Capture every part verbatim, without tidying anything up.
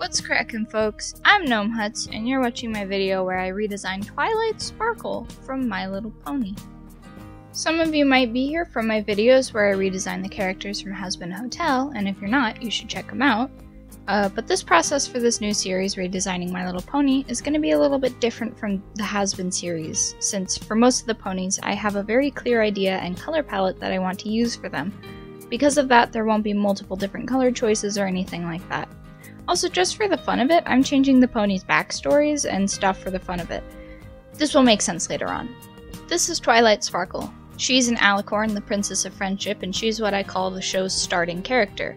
What's crackin', folks? I'm Gnomehuts, and you're watching my video where I redesigned Twilight Sparkle from My Little Pony. Some of you might be here from my videos where I redesign the characters from Hazbin Hotel, and if you're not, you should check them out. Uh, but this process for this new series, redesigning My Little Pony, is going to be a little bit different from the Hazbin series, since for most of the ponies, I have a very clear idea and color palette that I want to use for them. Because of that, there won't be multiple different color choices or anything like that. Also, just for the fun of it, I'm changing the ponies' backstories and stuff for the fun of it. This will make sense later on. This is Twilight Sparkle. She's an alicorn, the Princess of Friendship, and she's what I call the show's starting character.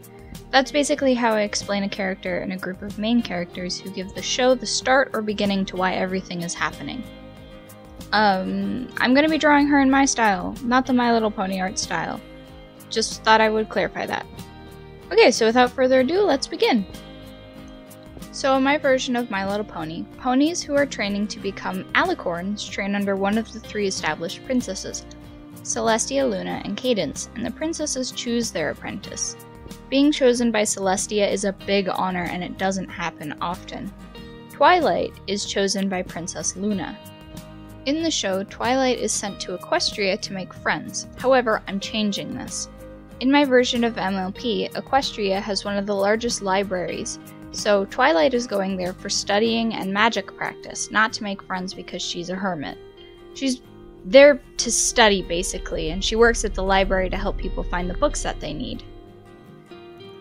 That's basically how I explain a character and a group of main characters who give the show the start or beginning to why everything is happening. Um, I'm gonna be drawing her in my style, not the My Little Pony art style. Just thought I would clarify that. Okay, so without further ado, let's begin! So in my version of My Little Pony, ponies who are training to become alicorns train under one of the three established princesses, Celestia, Luna, and Cadence, and the princesses choose their apprentice. Being chosen by Celestia is a big honor, and it doesn't happen often. Twilight is chosen by Princess Luna. In the show, Twilight is sent to Equestria to make friends. However, I'm changing this. In my version of M L P, Equestria has one of the largest libraries, so Twilight is going there for studying and magic practice, not to make friends because she's a hermit. She's They're to study, basically, and she works at the library to help people find the books that they need.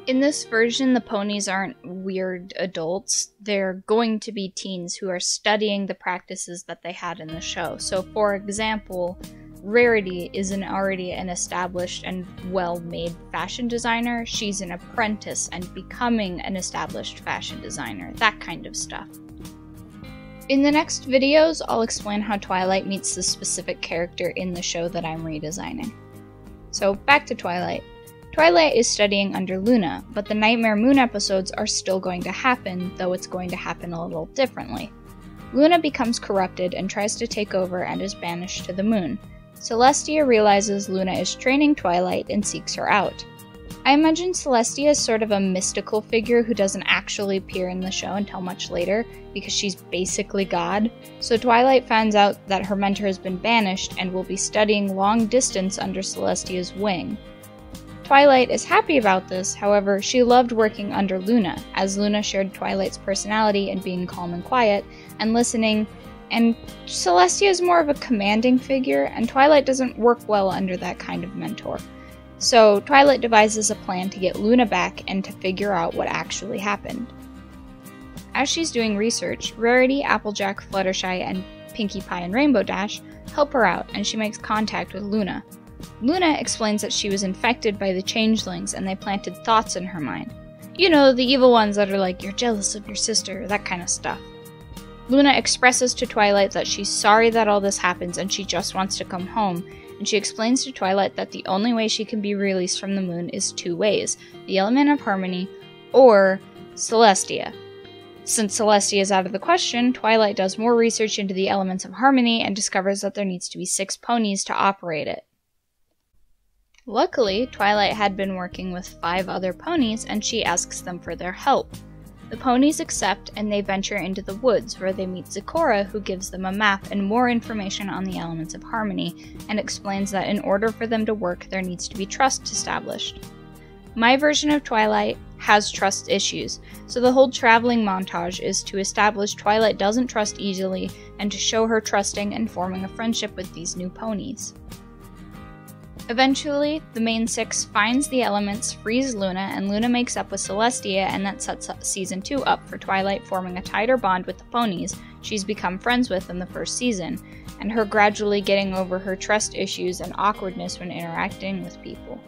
In this version, the ponies aren't weird adults. They're going to be teens who are studying the practices that they had in the show. So, for example, Rarity is an already an established and well-made fashion designer. She's an apprentice and becoming an established fashion designer. That kind of stuff. In the next videos, I'll explain how Twilight meets the specific character in the show that I'm redesigning. So, back to Twilight. Twilight is studying under Luna, but the Nightmare Moon episodes are still going to happen, though it's going to happen a little differently. Luna becomes corrupted and tries to take over and is banished to the moon. Celestia realizes Luna is training Twilight and seeks her out. I imagine Celestia is sort of a mystical figure who doesn't actually appear in the show until much later, because she's basically God. So Twilight finds out that her mentor has been banished and will be studying long distance under Celestia's wing. Twilight is happy about this, however, she loved working under Luna, as Luna shared Twilight's personality and being calm and quiet, and listening, and Celestia is more of a commanding figure, and Twilight doesn't work well under that kind of mentor. So, Twilight devises a plan to get Luna back and to figure out what actually happened. As she's doing research, Rarity, Applejack, Fluttershy, and Pinkie Pie and Rainbow Dash help her out, and she makes contact with Luna. Luna explains that she was infected by the changelings and they planted thoughts in her mind. You know, the evil ones that are like, you're jealous of your sister, that kind of stuff. Luna expresses to Twilight that she's sorry that all this happens and she just wants to come home. And she explains to Twilight that the only way she can be released from the moon is two ways, the Element of Harmony or Celestia. Since Celestia is out of the question, Twilight does more research into the Elements of Harmony and discovers that there needs to be six ponies to operate it. Luckily, Twilight had been working with five other ponies and she asks them for their help. The ponies accept and they venture into the woods, where they meet Zecora, who gives them a map and more information on the Elements of Harmony, and explains that in order for them to work, there needs to be trust established. My version of Twilight has trust issues, so the whole traveling montage is to establish Twilight doesn't trust easily, and to show her trusting and forming a friendship with these new ponies. Eventually, the main six finds the elements, frees Luna, and Luna makes up with Celestia, and that sets up Season two up for Twilight forming a tighter bond with the ponies she's become friends with in the first season, and her gradually getting over her trust issues and awkwardness when interacting with people.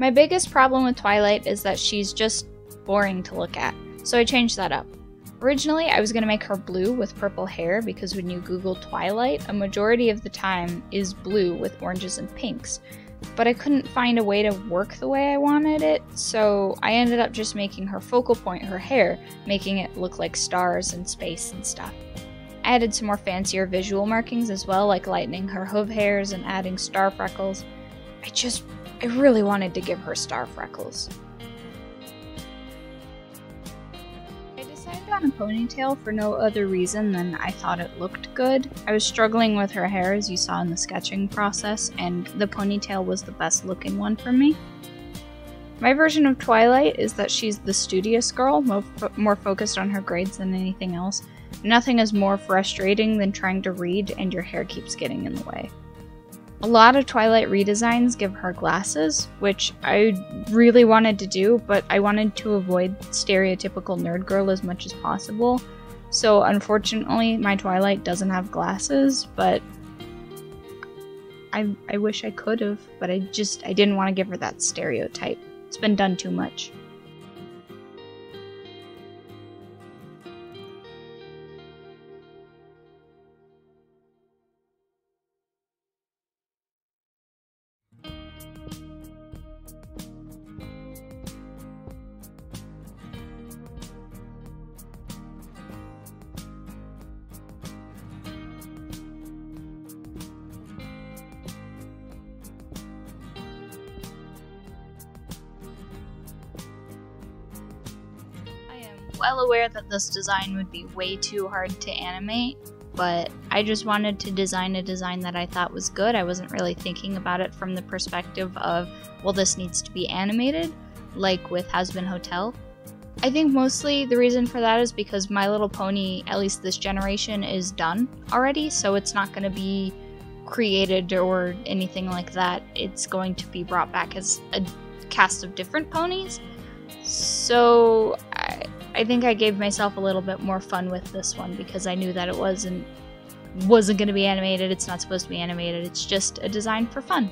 My biggest problem with Twilight is that she's just boring to look at, so I changed that up. Originally, I was going to make her blue with purple hair because when you Google Twilight, a majority of the time is blue with oranges and pinks, but I couldn't find a way to work the way I wanted it, so I ended up just making her focal point her hair, making it look like stars and space and stuff. I added some more fancier visual markings as well, like lightening her hoof hairs and adding star freckles. I just, I really wanted to give her star freckles. On a ponytail for no other reason than I thought it looked good. I was struggling with her hair, as you saw in the sketching process, and the ponytail was the best looking one for me. My version of Twilight is that she's the studious girl, mo more focused on her grades than anything else. Nothing is more frustrating than trying to read and your hair keeps getting in the way. A lot of Twilight redesigns give her glasses, which I really wanted to do, but I wanted to avoid stereotypical nerd girl as much as possible. So unfortunately, my Twilight doesn't have glasses, but I, I wish I could have, but I just, I didn't want to give her that stereotype. It's been done too much. Well aware that this design would be way too hard to animate, but I just wanted to design a design that I thought was good. I wasn't really thinking about it from the perspective of, well, this needs to be animated, like with Hazbin Hotel. I think mostly the reason for that is because My Little Pony, at least this generation, is done already, so it's not going to be created or anything like that. It's going to be brought back as a cast of different ponies, so I... I think I gave myself a little bit more fun with this one because I knew that it wasn't wasn't going to be animated. It's not supposed to be animated. It's just a design for fun.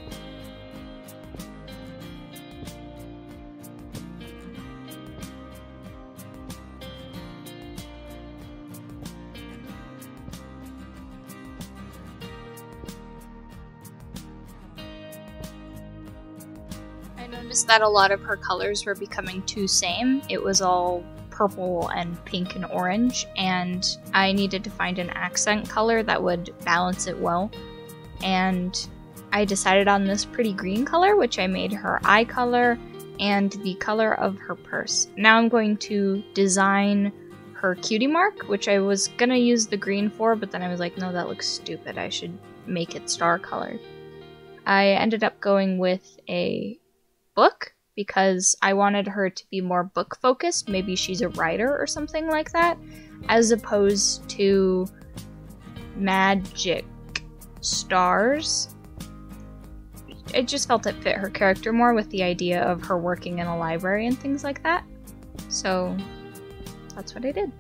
I noticed that a lot of her colors were becoming too same. It was all purple and pink and orange, and I needed to find an accent color that would balance it well, and I decided on this pretty green color, which I made her eye color and the color of her purse. Now I'm going to design her cutie mark, which I was gonna use the green for, but then I was like, no, that looks stupid, I should make it star colored. I ended up going with a book because I wanted her to be more book focused. Maybe she's a writer or something like that, as opposed to magic stars. I just felt it fit her character more with the idea of her working in a library and things like that. So that's what I did.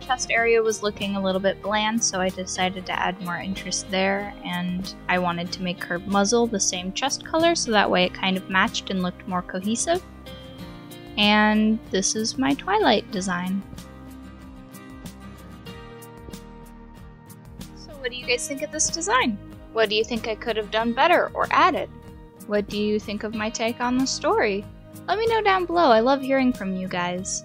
Chest area was looking a little bit bland, so I decided to add more interest there, and I wanted to make her muzzle the same chest color so that way it kind of matched and looked more cohesive. And this is my Twilight design. So what do you guys think of this design? What do you think I could have done better or added? What do you think of my take on the story? Let me know down below. I love hearing from you guys.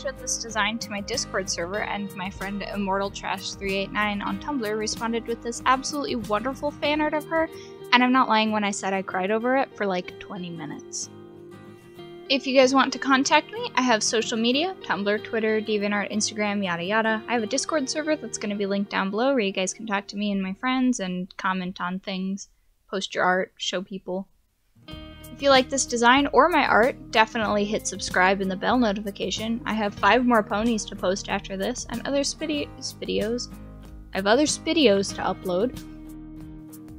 Showed this design to my Discord server, and my friend Immortal Trash three eight nine on Tumblr responded with this absolutely wonderful fan art of her, and I'm not lying when I said I cried over it for like twenty minutes. If you guys want to contact me, I have social media, Tumblr, Twitter, DeviantArt, Instagram, yada yada. I have a Discord server that's going to be linked down below where you guys can talk to me and my friends and comment on things, post your art, show people. If you like this design or my art, definitely hit subscribe and the bell notification. I have five more ponies to post after this and other spidi- spidios. I have other spidios to upload.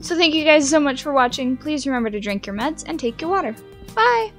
So thank you guys so much for watching. Please remember to drink your meds and take your water. Bye!